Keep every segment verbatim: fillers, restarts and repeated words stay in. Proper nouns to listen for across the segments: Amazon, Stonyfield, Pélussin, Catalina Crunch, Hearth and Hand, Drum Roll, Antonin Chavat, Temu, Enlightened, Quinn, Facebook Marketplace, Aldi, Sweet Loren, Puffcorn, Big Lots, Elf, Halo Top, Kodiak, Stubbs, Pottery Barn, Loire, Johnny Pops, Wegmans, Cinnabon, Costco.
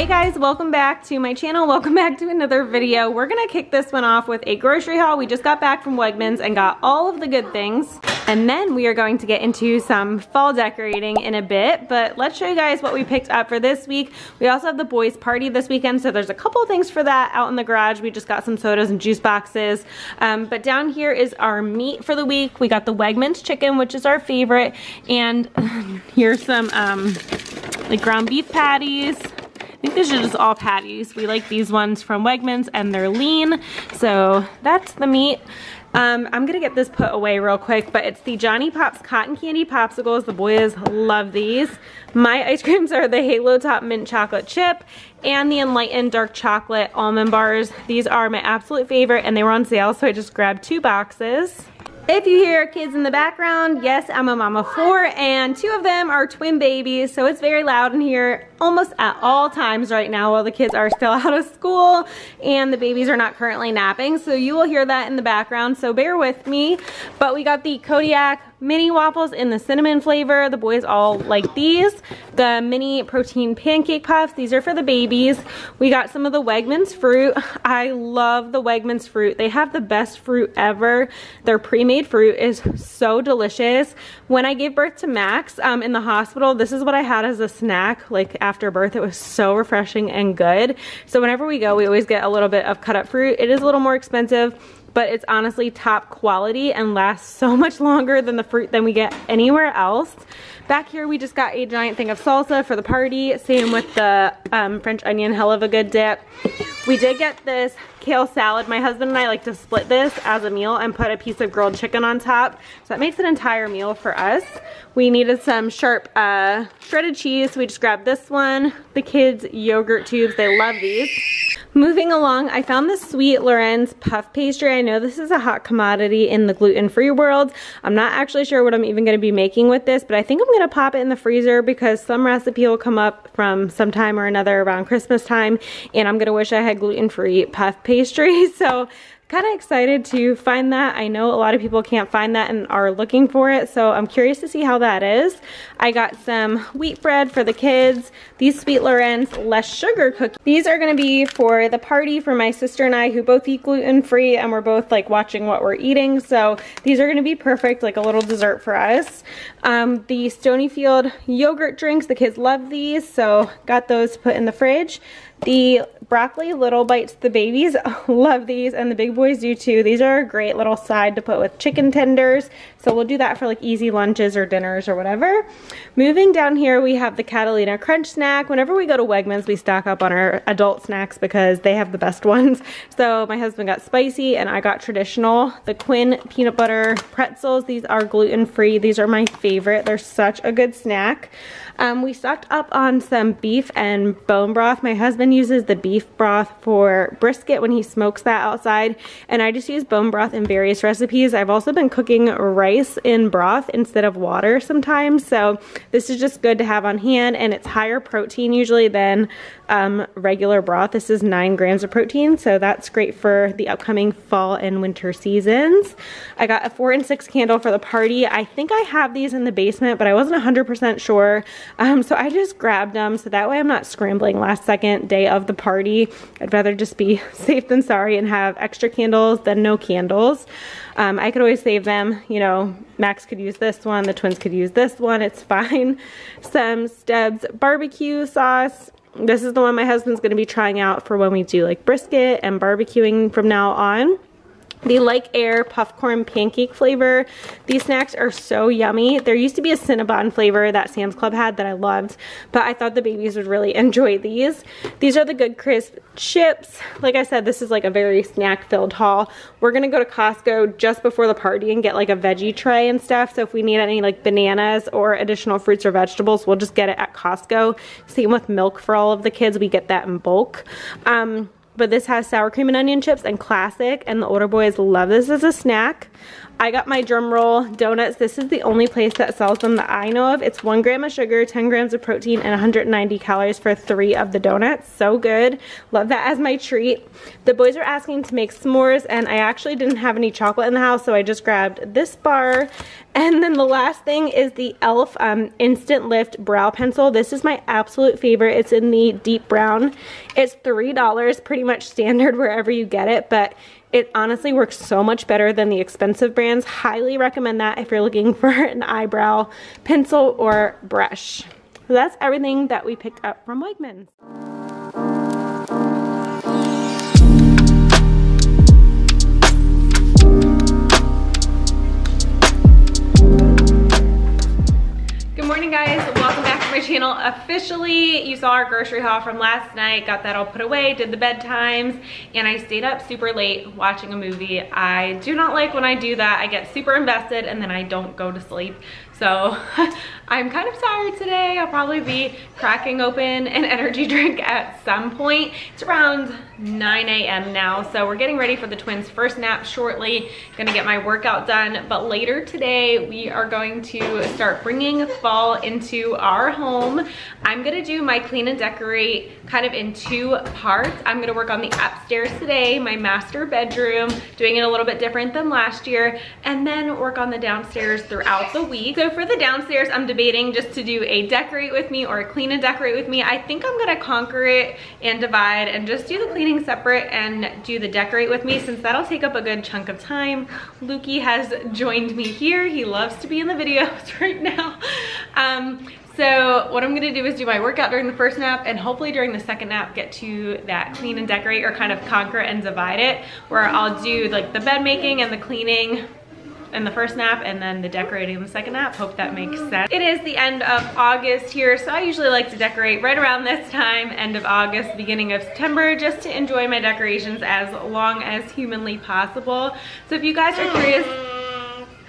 Hey guys, welcome back to my channel. Welcome back to another video. We're gonna kick this one off with a grocery haul. We just got back from Wegmans and got all of the good things. And then we are going to get into some fall decorating in a bit, but let's show you guys what we picked up for this week. We also have the boys' party this weekend, so there's a couple things for that out in the garage. We just got some sodas and juice boxes. Um, but down here is our meat for the week. We got the Wegmans chicken, which is our favorite. And here's some um, like ground beef patties. I think these are just all patties. We like these ones from Wegmans and they're lean. So that's the meat. Um, I'm gonna get this put away real quick, but it's the Johnny Pops Cotton Candy Popsicles. The boys love these. My ice creams are the Halo Top Mint Chocolate Chip and the Enlightened Dark Chocolate Almond Bars. These are my absolute favorite and they were on sale, so I just grabbed two boxes. If you hear kids in the background, yes, I'm a mom of four, and two of them are twin babies, so it's very loud in here almost at all times right now while the kids are still out of school and the babies are not currently napping, so you will hear that in the background, so bear with me. But we got the Kodiak mini waffles in the cinnamon flavor. The boys all like these. The mini protein pancake puffs, these are for the babies. We got some of the Wegmans fruit. I love the Wegmans fruit. They have the best fruit ever. Their pre-made fruit is so delicious. When I gave birth to Max um, in the hospital, this is what I had as a snack like after birth. It was so refreshing and good. So whenever we go, we always get a little bit of cut up fruit. It is a little more expensive, but it's honestly top quality and lasts so much longer than the fruit than we get anywhere else. Back here, we just got a giant thing of salsa for the party. Same with the um, French onion, hell of a good dip. We did get this kale salad. My husband and I like to split this as a meal and put a piece of grilled chicken on top. So that makes an entire meal for us. We needed some sharp uh, shredded cheese, so we just grabbed this one. The kids' yogurt tubes, they love these. Moving along, I found the Sweet Loren's puff pastry. I know this is a hot commodity in the gluten-free world. I'm not actually sure what I'm even going to be making with this, but I think I'm going to pop it in the freezer because some recipe will come up from sometime or another around Christmas time, and I'm going to wish I had gluten-free puff pastry. So kind of excited to find that. I know a lot of people can't find that and are looking for it, so I'm curious to see how that is. I got some wheat bread for the kids. These Sweet Loren's less sugar cookies. These are gonna be for the party for my sister and I who both eat gluten-free and we're both like watching what we're eating. So these are gonna be perfect, like a little dessert for us. Um, the Stonyfield yogurt drinks, the kids love these, so got those to put in the fridge. The broccoli little bites, the babies love these and the big boys do too. These are a great little side to put with chicken tenders, so we'll do that for like easy lunches or dinners or whatever. Moving down here, we have the Catalina Crunch snack. Whenever we go to Wegmans, we stock up on our adult snacks because they have the best ones. So my husband got spicy and I got traditional. The Quinn peanut butter pretzels, these are gluten-free. These are my favorite. They're such a good snack. Um, we stocked up on some beef and bone broth. My husband uses the beef broth for brisket when he smokes that outside, and I just use bone broth in various recipes. I've also been cooking rice in broth instead of water sometimes, so this is just good to have on hand, and it's higher protein usually than um, regular broth. This is nine grams of protein, so that's great for the upcoming fall and winter seasons. I got a four and six candle for the party. I think I have these in the basement, but I wasn't one hundred percent sure. Um, so I just grabbed them so that way I'm not scrambling last second day of the party. I'd rather just be safe than sorry and have extra candles than no candles. Um, I could always save them, you know, Max could use this one, the twins could use this one, it's fine. Some Stubbs barbecue sauce. This is the one my husband's going to be trying out for when we do like brisket and barbecuing from now on. The Like Air Puffcorn Pancake flavor. These snacks are so yummy. There used to be a Cinnabon flavor that Sam's Club had that I loved, but I thought the babies would really enjoy these. These are the Good Crisp Chips. Like I said, this is like a very snack-filled haul. We're going to go to Costco just before the party and get like a veggie tray and stuff, so if we need any like bananas or additional fruits or vegetables, we'll just get it at Costco. Same with milk for all of the kids. We get that in bulk. Um... But this has sour cream and onion chips and classic, and the older boys love this as a snack. I got my Drum Roll donuts. This is the only place that sells them that I know of. It's one gram of sugar, ten grams of protein, and one hundred ninety calories for three of the donuts. So good. Love that as my treat. The boys are asking to make s'mores, and I actually didn't have any chocolate in the house, so I just grabbed this bar And then the last thing is the Elf um, Instant Lift Brow Pencil. This is my absolute favorite. It's in the deep brown. It's three dollars, pretty much standard wherever you get it, but it honestly works so much better than the expensive brands. Highly recommend that if you're looking for an eyebrow pencil or brush. So that's everything that we picked up from Wegmans. Morning guys, welcome back to my channel. Officially, you saw our grocery haul from last night, got that all put away, did the bedtimes, and I stayed up super late watching a movie. I do not like when I do that. I get super invested and then I don't go to sleep. So I'm kind of tired today. I'll probably be cracking open an energy drink at some point. It's around nine A M now, so we're getting ready for the twins' first nap shortly. Gonna get my workout done, but later today we are going to start bringing fall into our home. I'm gonna do my clean and decorate kind of in two parts. I'm gonna work on the upstairs today, my master bedroom, doing it a little bit different than last year, and then work on the downstairs throughout the week. So for the downstairs, I'm debating just to do a decorate with me or a clean and decorate with me. I think I'm gonna conquer it and divide and just do the cleaning separate and do the decorate with me, since that'll take up a good chunk of time. Lukey has joined me here. He loves to be in the videos right now. Um, so what I'm gonna do is do my workout during the first nap, and hopefully during the second nap get to that clean and decorate, or kind of conquer and divide it, where I'll do like the bed making and the cleaning in the first nap and then the decorating in the second nap. Hope that makes sense. It is the end of August here, so I usually like to decorate right around this time, end of August, beginning of September, just to enjoy my decorations as long as humanly possible. So if you guys are curious,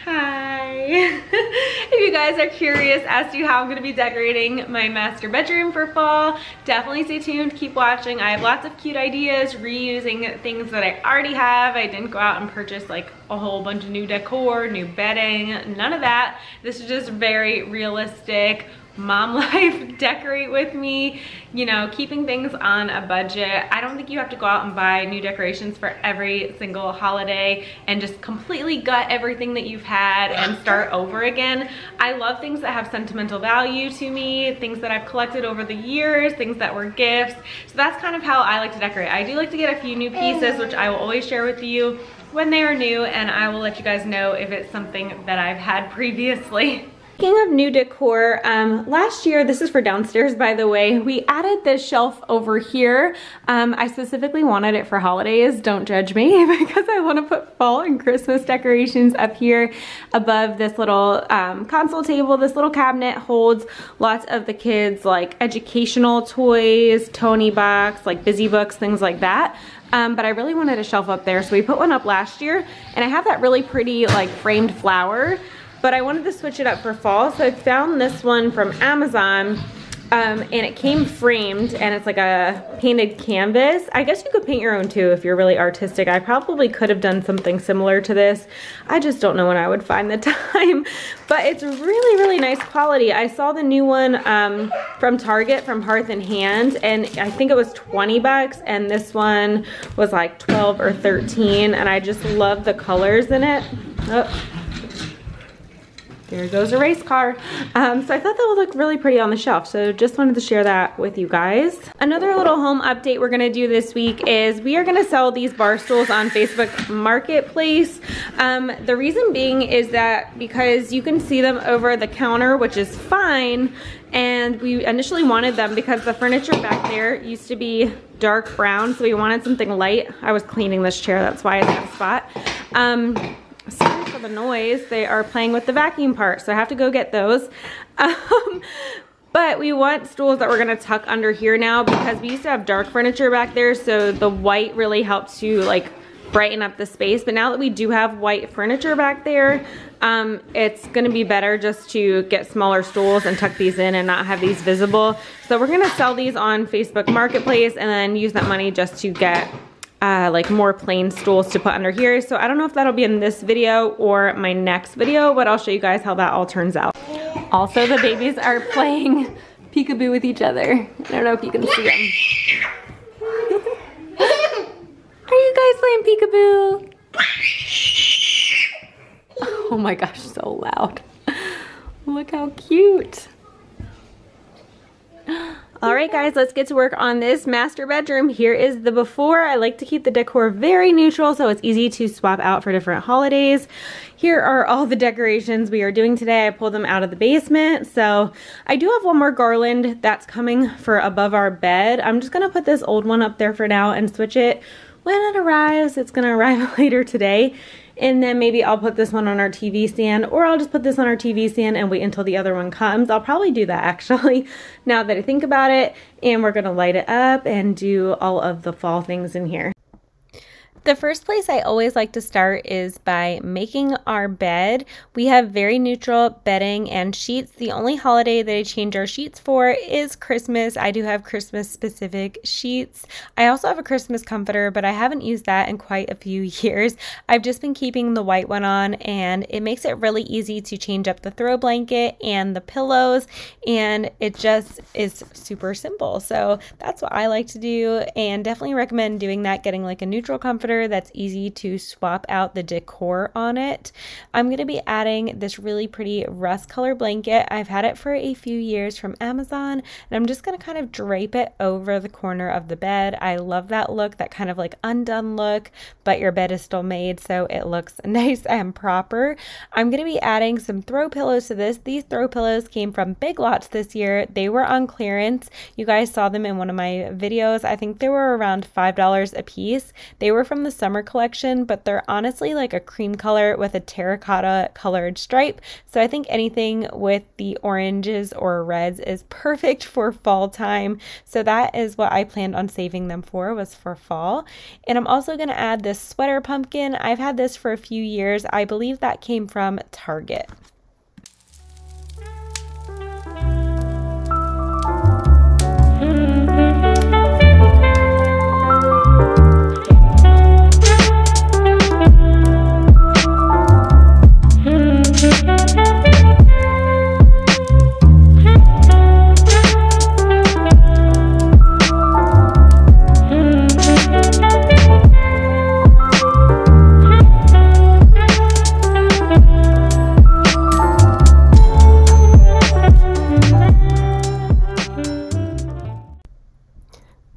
hi. If you guys are curious as to how I'm gonna be decorating my master bedroom for fall, definitely stay tuned, keep watching. I have lots of cute ideas, reusing things that I already have. I didn't go out and purchase like a whole bunch of new decor, new bedding, none of that. This is just very realistic mom life, decorate with me, you know, keeping things on a budget. I don't think you have to go out and buy new decorations for every single holiday and just completely gut everything that you've had and start over again. I love things that have sentimental value to me, things that I've collected over the years, things that were gifts. So that's kind of how I like to decorate. I do like to get a few new pieces, which I will always share with you when they are new, and I will let you guys know if it's something that I've had previously. Speaking of new decor, um, last year, this is for downstairs by the way, we added this shelf over here. Um, I specifically wanted it for holidays, don't judge me, because I want to put fall and Christmas decorations up here above this little um, console table. This little cabinet holds lots of the kids' like educational toys, Tony Box, like busy books, things like that. Um, but I really wanted a shelf up there, so we put one up last year, and I have that really pretty like framed flower, but I wanted to switch it up for fall. So I found this one from Amazon, um, and it came framed, and it's like a painted canvas. I guess you could paint your own too if you're really artistic. I probably could have done something similar to this. I just don't know when I would find the time, but it's really, really nice quality. I saw the new one um, from Target, from Hearth and Hand, and I think it was twenty bucks, and this one was like twelve or thirteen, and I just love the colors in it. Oh. There goes a race car. Um, so I thought that would look really pretty on the shelf, so just wanted to share that with you guys. Another little home update we're gonna do this week is we are gonna sell these bar stools on Facebook Marketplace. Um, the reason being is that because you can see them over the counter, which is fine, and we initially wanted them because the furniture back there used to be dark brown, so we wanted something light. I was cleaning this chair, that's why it's out of spot. Um, Sorry for the noise, they are playing with the vacuum part, so I have to go get those. Um, but we want stools that we're gonna tuck under here now, because we used to have dark furniture back there, so the white really helped to like brighten up the space. But now that we do have white furniture back there, um, it's gonna be better just to get smaller stools and tuck these in and not have these visible. So we're gonna sell these on Facebook Marketplace and then use that money just to get Uh, like more plain stools to put under here. So I don't know if that'll be in this video or my next video, but I'll show you guys how that all turns out. Also, the babies are playing peekaboo with each other. I don't know if you can see them. Are you guys playing peekaboo? Oh my gosh, so loud. Look how cute. All right guys, let's get to work on this master bedroom. Here is the before. I like to keep the decor very neutral so it's easy to swap out for different holidays. Here are all the decorations we are doing today. I pulled them out of the basement. So I do have one more garland that's coming for above our bed. I'm just gonna put this old one up there for now and switch it when it arrives. It's gonna arrive later today. And then maybe I'll put this one on our T V stand, or I'll just put this on our T V stand and wait until the other one comes. I'll probably do that actually, now that I think about it. And we're gonna light it up and do all of the fall things in here. The first place I always like to start is by making our bed. We have very neutral bedding and sheets. The only holiday that I change our sheets for is Christmas. I do have Christmas specific sheets. I also have a Christmas comforter, but I haven't used that in quite a few years. I've just been keeping the white one on, and it makes it really easy to change up the throw blanket and the pillows, and it just is super simple. So that's what I like to do, and definitely recommend doing that, getting like a neutral comforter that's easy to swap out the decor on it. I'm going to be adding this really pretty rust color blanket. I've had it for a few years from Amazon, and I'm just going to kind of drape it over the corner of the bed. I love that look, that kind of like undone look, but your bed is still made, so it looks nice and proper. I'm going to be adding some throw pillows to this. These throw pillows came from Big Lots this year. They were on clearance. You guys saw them in one of my videos. I think they were around five dollars a piece. They were from the summer collection, but they're honestly like a cream color with a terracotta colored stripe. So I think anything with the oranges or reds is perfect for fall time. So that is what I planned on saving them for, was for fall. And I'm also going to add this sweater pumpkin. I've had this for a few years. I believe that came from Target.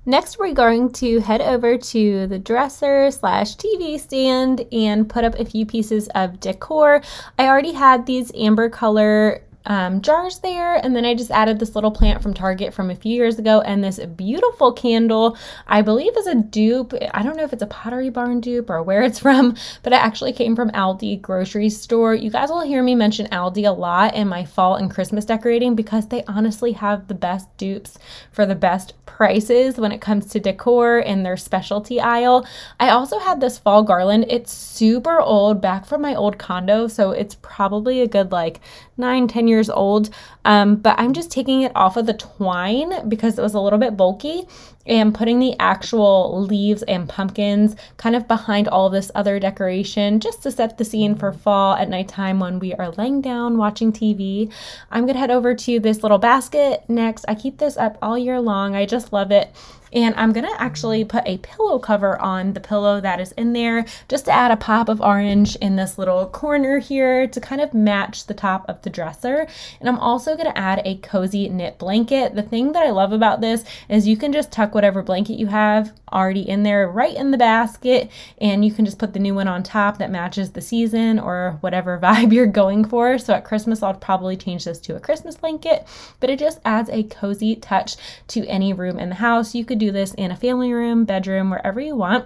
Next, we're going to head over to the dresser slash T V stand and put up a few pieces of decor. I already had these amber color Um, jars there, and then I just added this little plant from Target from a few years ago, and this beautiful candle I believe is a dupe. I don't know if it's a Pottery Barn dupe or where it's from, but it actually came from Aldi grocery store. You guys will hear me mention Aldi a lot in my fall and Christmas decorating because they honestly have the best dupes for the best prices when it comes to decor in their specialty aisle. I also had this fall garland. It's super old, back from my old condo, so it's probably a good like nine, ten years years old, um, but I'm just taking it off of the twine because it was a little bit bulky and putting the actual leaves and pumpkins kind of behind all this other decoration just to set the scene for fall at nighttime when we are laying down watching T V. I'm gonna head over to this little basket next. I keep this up all year long. I just love it. And I'm gonna actually put a pillow cover on the pillow that is in there just to add a pop of orange in this little corner here to kind of match the top of the dresser. And I'm also gonna add a cozy knit blanket. The thing that I love about this is you can just tuck whatever blanket you have already in there right in the basket, and you can just put the new one on top that matches the season or whatever vibe you're going for. So at Christmas, I'll probably change this to a Christmas blanket, but it just adds a cozy touch to any room in the house. You could do Do this in a family room, bedroom, wherever you want.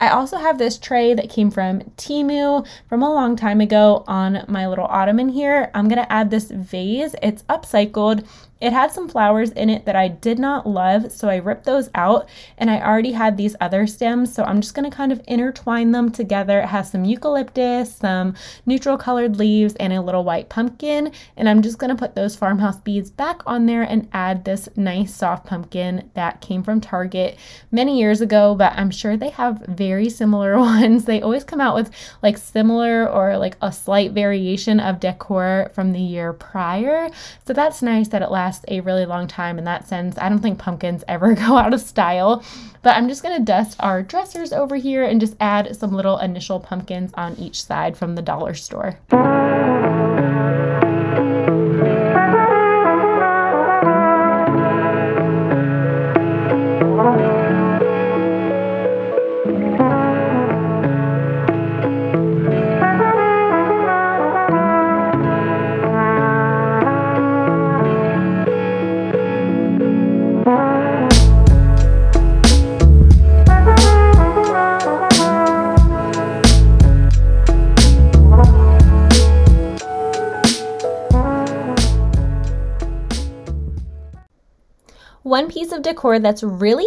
I also have this tray that came from Temu from a long time ago on my little ottoman here. I'm gonna add this vase. It's upcycled. It had some flowers in it that I did not love, so I ripped those out, and I already had these other stems, so I'm just gonna kind of intertwine them together. It has some eucalyptus, some neutral colored leaves, and a little white pumpkin, and I'm just gonna put those farmhouse beads back on there and add this nice soft pumpkin that came from Target many years ago, but I'm sure they have very similar ones. They always come out with like similar or like a slight variation of decor from the year prior, so that's nice that it lasts a really long time in that sense. I don't think pumpkins ever go out of style, but I'm just gonna dust our dressers over here and just add some little initial pumpkins on each side from the dollar store. One piece of decor that's really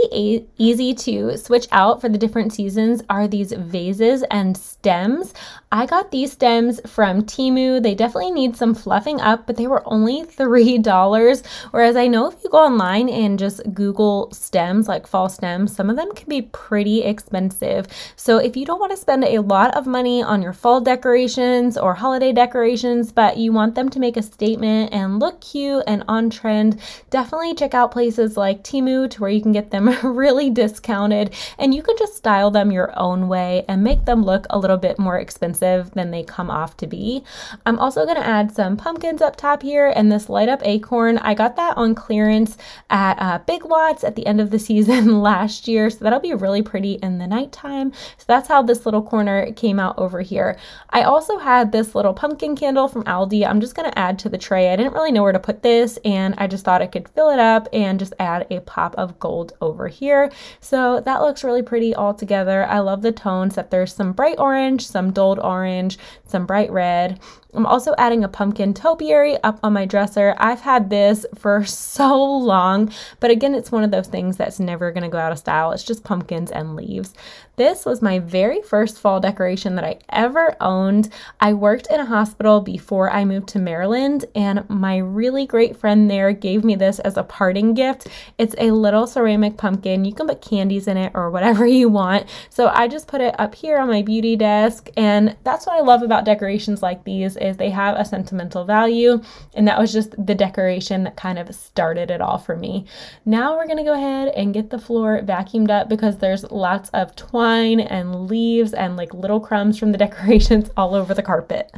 easy to switch out for the different seasons are these vases and stems. I got these stems from Temu. They definitely need some fluffing up, but they were only three dollars. Whereas I know if you go online and just Google stems, like fall stems, some of them can be pretty expensive. So if you don't want to spend a lot of money on your fall decorations or holiday decorations, but you want them to make a statement and look cute and on trend, definitely check out places like Temu, to where you can get them really discounted, and you can just style them your own way and make them look a little bit more expensive than they come off to be. I'm also going to add some pumpkins up top here, and this light up acorn, I got that on clearance at uh, Big Lots at the end of the season last year, so that'll be really pretty in the nighttime. So that's how this little corner came out over here. I also had this little pumpkin candle from Aldi. I'm just going to add to the tray. I didn't really know where to put this, and I just thought I could fill it up and just add a pop of gold over here. So that looks really pretty all together. I love the tones that there's some bright orange, some dulled orange, some bright red. I'm also adding a pumpkin topiary up on my dresser. I've had this for so long, but again, it's one of those things that's never gonna go out of style. It's just pumpkins and leaves. This was my very first fall decoration that I ever owned. I worked in a hospital before I moved to Maryland, and my really great friend there gave me this as a parting gift. It's a little ceramic pumpkin. You can put candies in it or whatever you want. So I just put it up here on my beauty desk, and that's what I love about decorations like these, is they have a sentimental value, and that was just the decoration that kind of started it all for me. Now we're gonna go ahead and get the floor vacuumed up, because there's lots of twine and leaves and like little crumbs from the decorations all over the carpet.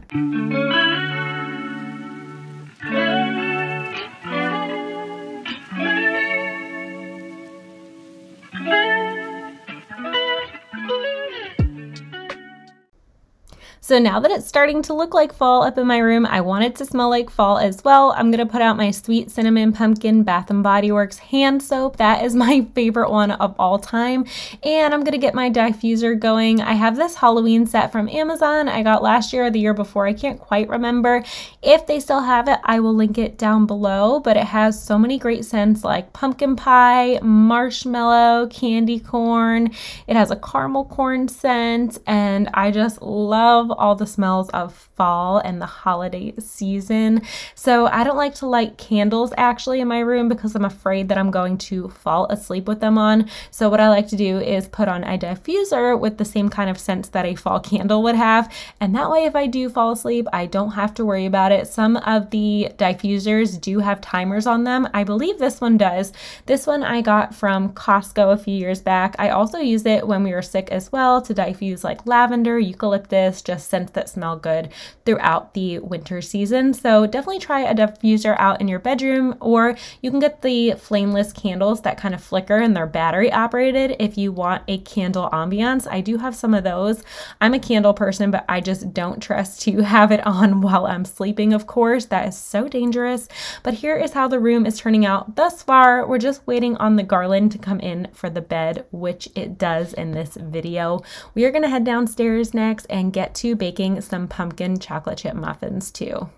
So now that it's starting to look like fall up in my room, I want it to smell like fall as well. I'm gonna put out my Sweet Cinnamon Pumpkin Bath and Body Works hand soap. That is my favorite one of all time. And I'm gonna get my diffuser going. I have this Halloween set from Amazon I got last year or the year before, I can't quite remember. If they still have it, I will link it down below, but it has so many great scents like pumpkin pie, marshmallow, candy corn. It has a caramel corn scent, and I just love all the smells of fall and the holiday season. So I don't like to light candles actually in my room, because I'm afraid that I'm going to fall asleep with them on. So what I like to do is put on a diffuser with the same kind of scents that a fall candle would have, and that way if I do fall asleep, I don't have to worry about it. Some of the diffusers do have timers on them. I believe this one does. This one I got from Costco a few years back. I also use it when we were sick as well to diffuse like lavender, eucalyptus, just scents that smell good throughout the winter season. So definitely try a diffuser out in your bedroom, or you can get the flameless candles that kind of flicker and they're battery operated if you want a candle ambiance. I do have some of those. I'm a candle person, but I just don't trust to have it on while I'm sleeping, of course. That is so dangerous. But here is how the room is turning out thus far. We're just waiting on the garland to come in for the bed, which it does in this video. We are going to head downstairs next and get to baking some pumpkin chocolate chip muffins too.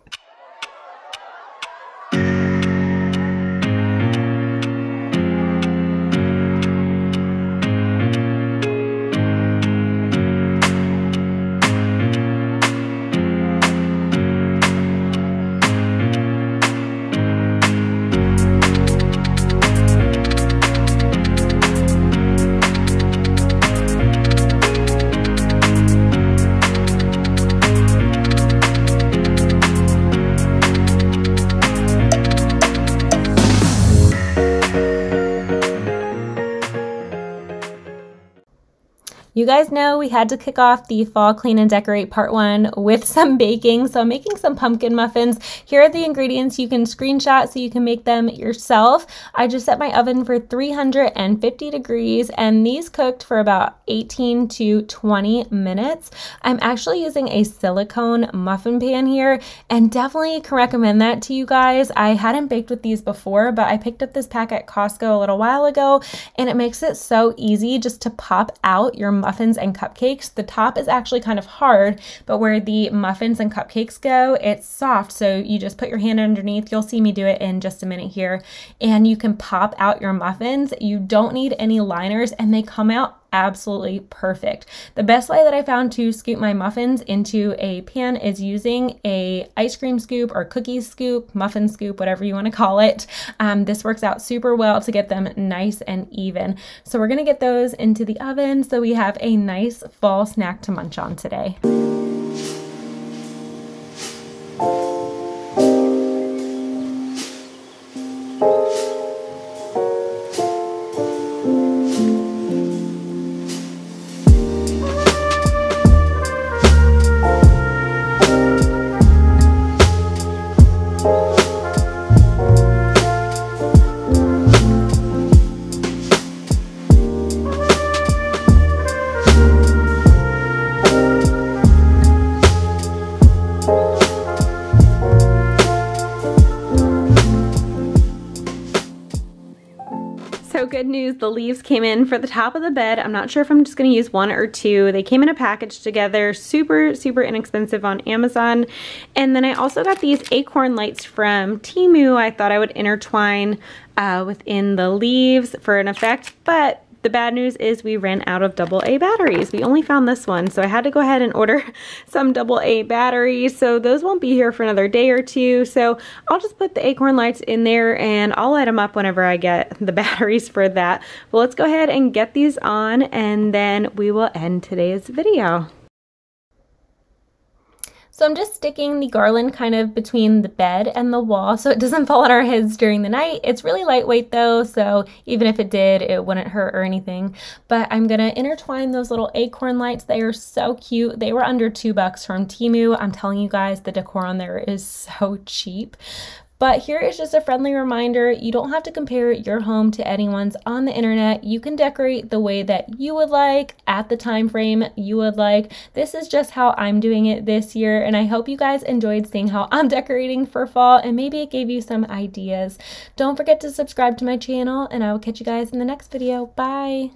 You guys know we had to kick off the fall clean and decorate part one with some baking, so I'm making some pumpkin muffins. Here are the ingredients you can screenshot so you can make them yourself. I just set my oven for three hundred fifty degrees, and these cooked for about eighteen to twenty minutes. I'm actually using a silicone muffin pan here, and definitely can recommend that to you guys. I hadn't baked with these before, but I picked up this pack at Costco a little while ago, and it makes it so easy just to pop out your muffin muffins and cupcakes. The top is actually kind of hard, but where the muffins and cupcakes go, it's soft. So you just put your hand underneath. You'll see me do it in just a minute here. And you can pop out your muffins. You don't need any liners, and they come out absolutely perfect. The best way that I found to scoop my muffins into a pan is using a ice cream scoop or cookie scoop, muffin scoop, whatever you want to call it. Um, this works out super well to get them nice and even. So we're going to get those into the oven so we have a nice fall snack to munch on today. The leaves came in for the top of the bed. I'm not sure if I'm just going to use one or two. They came in a package together, super, super inexpensive on Amazon. And then I also got these acorn lights from Temu. I thought I would intertwine uh, within the leaves for an effect, but the bad news is we ran out of double A batteries. We only found this one, so I had to go ahead and order some double A batteries. So those won't be here for another day or two. So I'll just put the acorn lights in there and I'll light them up whenever I get the batteries for that. But let's go ahead and get these on and then we will end today's video. So I'm just sticking the garland kind of between the bed and the wall so it doesn't fall on our heads during the night. It's really lightweight though, so even if it did, it wouldn't hurt or anything. But I'm gonna intertwine those little acorn lights. They are so cute. They were under two bucks from Temu. I'm telling you guys, the decor on there is so cheap. But here is just a friendly reminder, you don't have to compare your home to anyone's on the internet. You can decorate the way that you would like, at the time frame you would like. This is just how I'm doing it this year, and I hope you guys enjoyed seeing how I'm decorating for fall, and maybe it gave you some ideas. Don't forget to subscribe to my channel, and I will catch you guys in the next video. Bye!